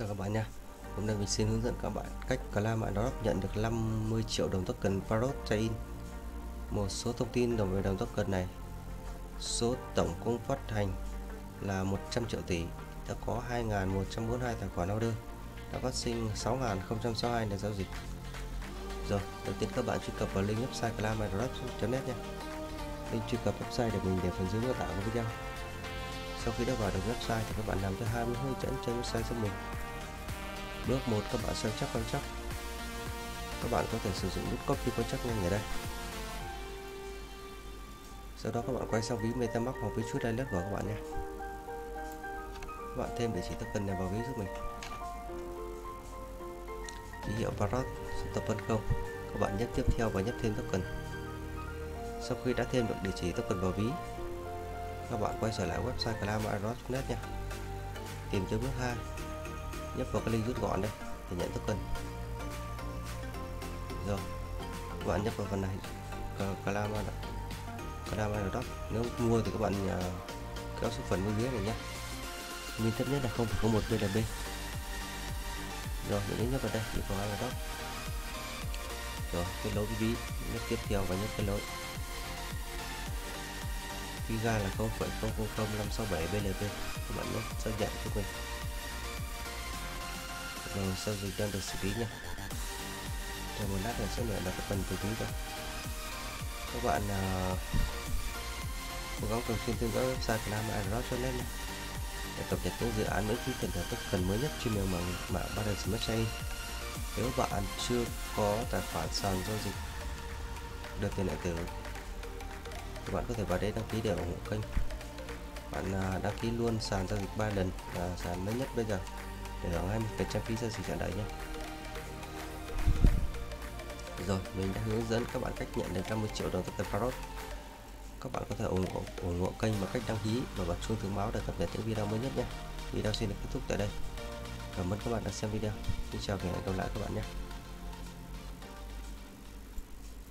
Chào các bạn nha. Hôm nay mình xin hướng dẫn các bạn cách claim-airdrop nhận được 50 triệu đồng token Parrot Chain. Một số thông tin về đồng token này. Số tổng cung phát hành là 100 triệu tỷ. Đã có 2.142 tài khoản order. Đã phát sinh 6.062 lượt giao dịch. Rồi, đầu tiên các bạn truy cập vào link website claim-airdrop.net nha. Link truy cập website để mình để phần dưới mô tả của video. Sau khi đã vào được website thì các bạn làm theo 20 hướng dẫn trên website của mình. Bước 1, các bạn sao chép quan trắc. Các bạn có thể sử dụng nút copy quan trắc nhanh ở đây. Sau đó các bạn quay sang ví MetaMask hoặc ví Trust Wallet của các bạn nhé. Các bạn thêm địa chỉ token này vào ví giúp mình. Ký hiệu Parrot, số token 0. Các bạn nhấp tiếp theo và nhấp thêm token. Sau khi đã thêm được địa chỉ token vào ví, các bạn quay trở lại website claim-airdrop.net nha. Tìm tới bước 2, nhấp vào cái link rút gọn đây để nhận token. Rồi, các bạn nhấp vào phần này claim-airdrop. Nếu mua thì các bạn kéo xuống phần bên dưới này nhé. Min thấp nhất là 0.01 BNB. Rồi, mình nhấp vào đây, nhấp vào airdrop. Rồi, kết nối ví, nhấp tiếp theo và nhấp kết nối. Ra là 0.000567 BNB, các bạn nhé, xác nhận cho mình. Rồi sau dịch đang được xử lý nha. Rồi một lát này sẽ nhận được phần từ túi ra. Các bạn cố gắng thường xuyên theo dõi website claim-airdrop.net để cập nhật những dự án miễn phí tiền thưởng token mới nhất trên nền mạng Binance Smart Chain. Nếu bạn chưa có tài khoản sàn giao dịch được tiền điện tử, các bạn có thể vào đây đăng ký để ủng hộ kênh. Bạn đăng ký luôn sàn giao dịch 3 lần, sàn lớn nhất bây giờ, để hưởng 20% phí giao dịch trả đợi nhé. Rồi, mình đã hướng dẫn các bạn cách nhận được 50 triệu đồng token Parrot. Các bạn có thể ủng hộ kênh bằng cách đăng ký và bật chuông thông báo để cập nhật những video mới nhất nhé. Video xin được kết thúc tại đây. Cảm ơn các bạn đã xem video. Xin chào và hẹn gặp lại các bạn nhé.